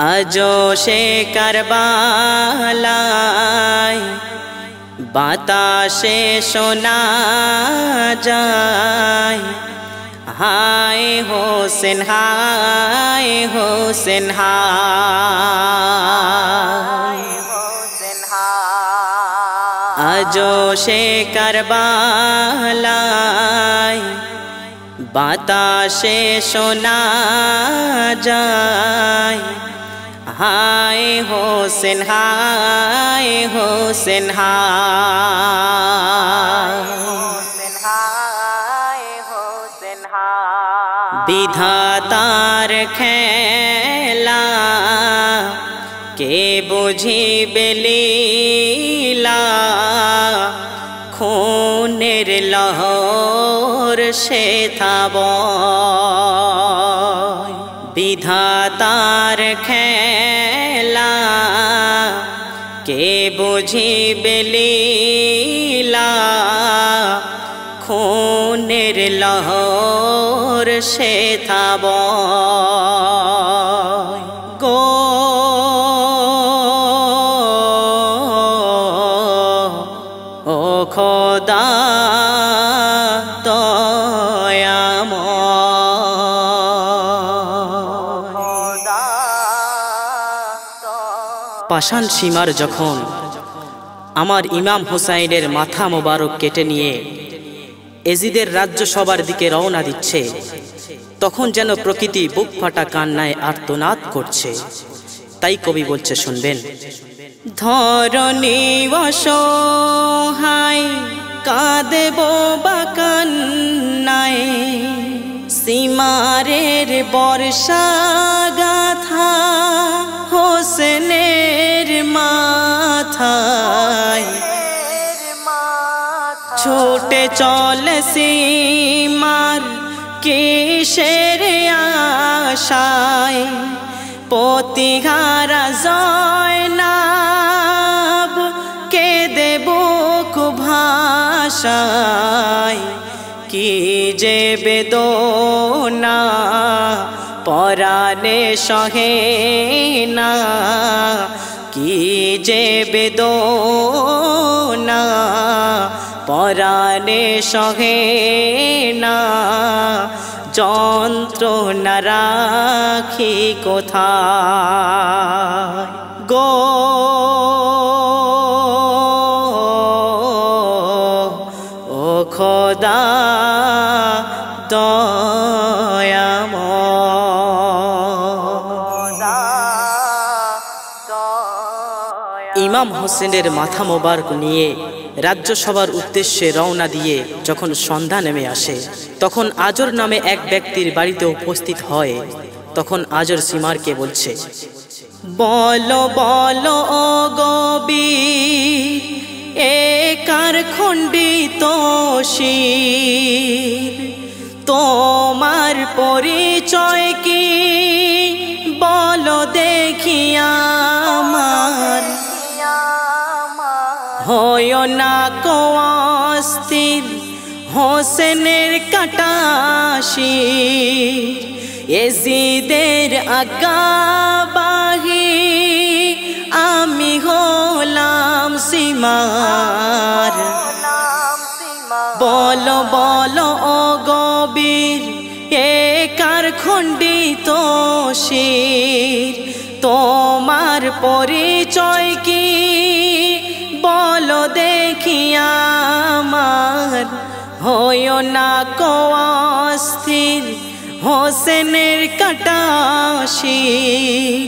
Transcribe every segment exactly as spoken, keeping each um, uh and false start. आजो शे करबालाय बाताशे शोना जाय हाय होसेन हाय होसेन हाय होसेन हाय आजो शे करबालाय बाताशे शोना जाय हाय होसेन हाय होसेन हाय होसेन हाय विधातार खेला के बुझी बेलीला खूनेर लहर से था विधातार खेला के बुझी बेलीला खूनेर लहर से था गो ओ खुदा पाषाण सीमार जखन आमार इमाम हुसैनेर माथा मुबारक केटे निये एजिदेर राज्यसभार दिके रवना दिच्छे तखन जेन प्रकृति बुक फाटा कान्नाय आर्तनाद करछे। ताई कवि बोलछे शुनबेन धरणी असहाय कादेब बा कान्नाय सीमारेर बर्षा गाथा হোসেনের মাথায় ছোটে চলে সীমার কিসের আশায় প্রতিহারা জয়নাব কেঁদে বুক ভাষায় কি যে বেদনা পরাণে সহে না কি যে বেদনা পরাণে সহে না যন্ত্রণা রাখি কোথায় গো ও খোদা ইমাম হোসেনের মাথা মোবারক নিয়ে রাজ্যসভার উদ্দেশ্যে রওনা দিয়ে যখন সন্ধ্যা নেমে আসে তখন আজর নামে এক ব্যক্তির বাড়িতে উপস্থিত হয়। তখন আজর সীমারকে বলছে বলো বলো ও গবীর একার খণ্ডিত শির তোমার পরিচয় কি বলো দেখিয়া আমার হয়ো না কো অস্থির হোসেনের কাটা শির এজিদের আগাবাহী আমি হলাম সীমার বলো বলো ও গবীর একার খণ্ডিত শির তোমার পরিচয় কি বলো দেখিয়া আমার হয়ো না কো অস্থির হোসেনের কাটা শির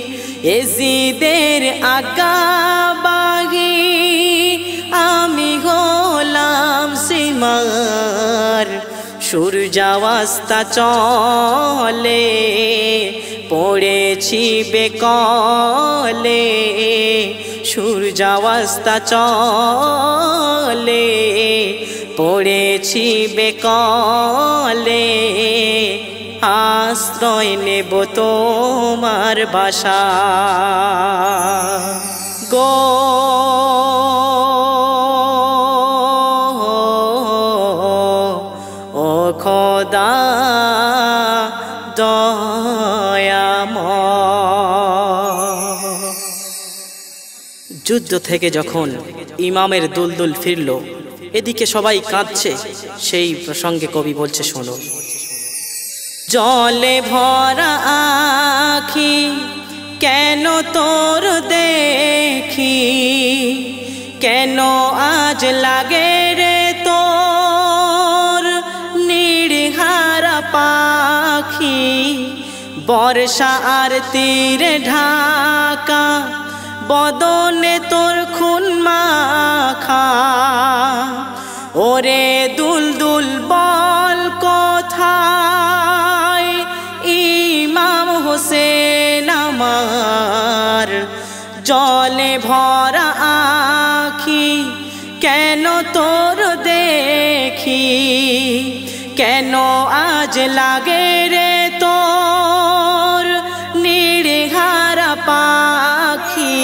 এজিদের আগাবাহী আমি গোলাম সীমার সূর্যাওয়াস্তা চলে পড়েছি বেকলে সূর্যাওয়াস্তা চলে পড়েছি বেকলে আশ্রয় নেব তোমার বাসা গো ও খোদা দয়াময়। যুদ্ধ থেকে যখন ইমামের দুলদুল ফিরল, এদিকে সবাই কাঁদছে। সেই প্রসঙ্গে কবি বলছে, শোনো। জলে ভরা আখি কেন তোর দেখি, কেন আজ লাগে রে তোর নিড়িহারা পাখি, বর্ষা আর তীরে ঢাকা বদনে তোর খুন মাখা, ওরে দুলদুল বল কোথায় ইমাম হোসেন আমার, জলে ভরা আঁখি কেন তোর দেখি, কেন আজ লাগে রে তোর নিড়িহারা পাখি,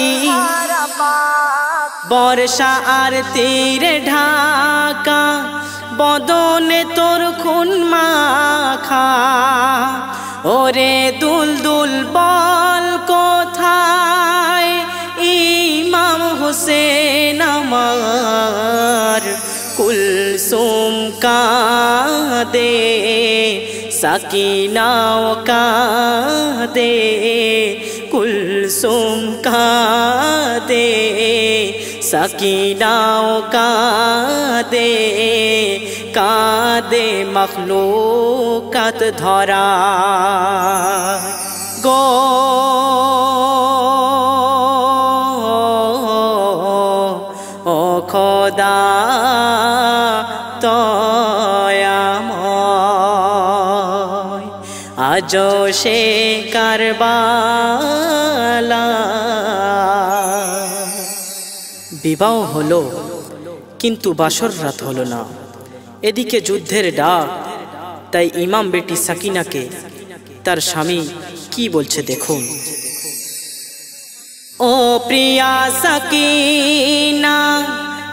বর্ষা আর তীরে ঢাকা বদনে তোর খুন মাখা, ওরে দুলদুল বল কোথায় ইমাম হোসেন আমার, কুলসুম কাঁদে সাকিনাও কাঁদে, কুলসুম কাঁদে सकीनाओ कादे कादे मखलूकत धरा गो ओ खोदा तोयामय आजो शे करबाला। বিবাহ হলো কিন্তু বাসর রাত হলো না, এদিকে যুদ্ধের ডাক। তাই ইমাম বেটি সাকিনাকে তার স্বামী কি বলছে দেখুন। ও প্রিয়া সাকিনা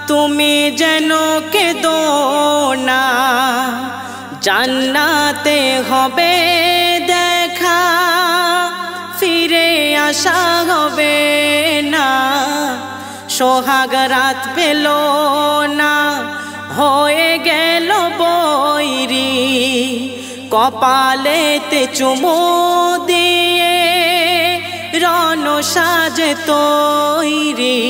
তুমি যেন কেঁদো না, জান্নাতে হবে দেখা ফিরে আসা হবে না, সোহাগ রাত পেল না হয়ে গেল বৈরি, কপালেতে চুমু দিয়ে রণ সাজ তৈরি,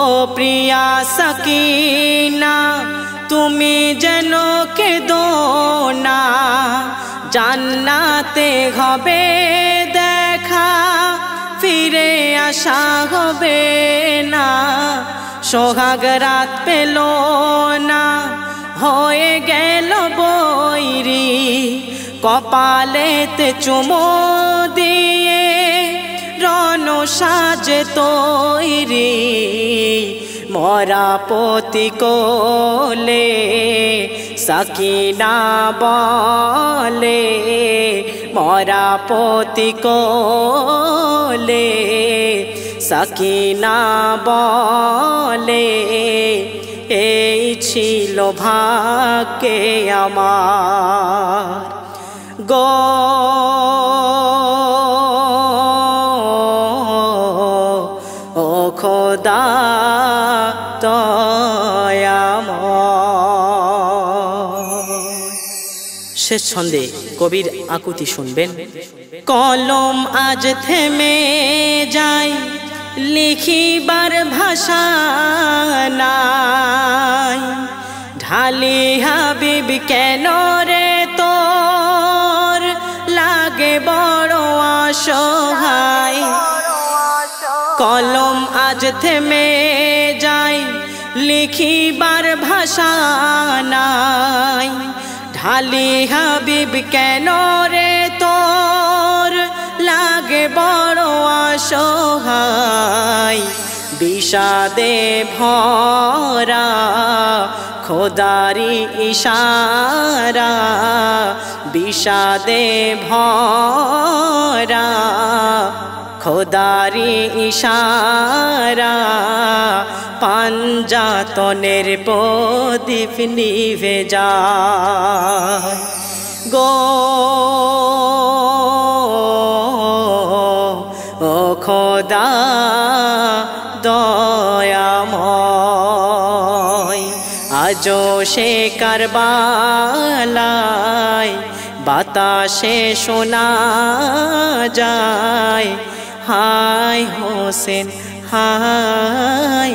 ও প্রিয়া সাকিনা তুমি যেন কেঁদো না, জান্নাতে হবে দেখা ফিরে আশা হবে না, সোহাগ রাত পেল না হয়ে গেল বৈরি, কপালেতে চুমো দিয়ে রণ সাজ তৈরি, মরা পতি কোলে সাকিনা বলে, মরা পতি কোলে সাকিনা বলে, এই ছিল ভাগ্যে আমার গো ও খোদা দয়াময়। শেষ ছন্দে কবির আকুতি শুনবেন। কলম আজ থেমে যায় লিখিবার ভাষা নাই, ঢালি হাবিব কেন রে তোর লাগে বড় অসহায়, কলম আজ থেমে যায় লিখিবার ভাষা নাই, ঢালি হাবিব কেন রে তোর লাগে বড় অসহায়, বিষাদে ভরা খোদারি ইশারা, বিষাদে ভরা খোদারি ইশারা, পাঞ্জাতনের প্রদীপ নিভে যায় গো ও খোদা দয়াময় আজো সে কারবালায় বাতাসে শোনা যায় হায় হোসেন হায়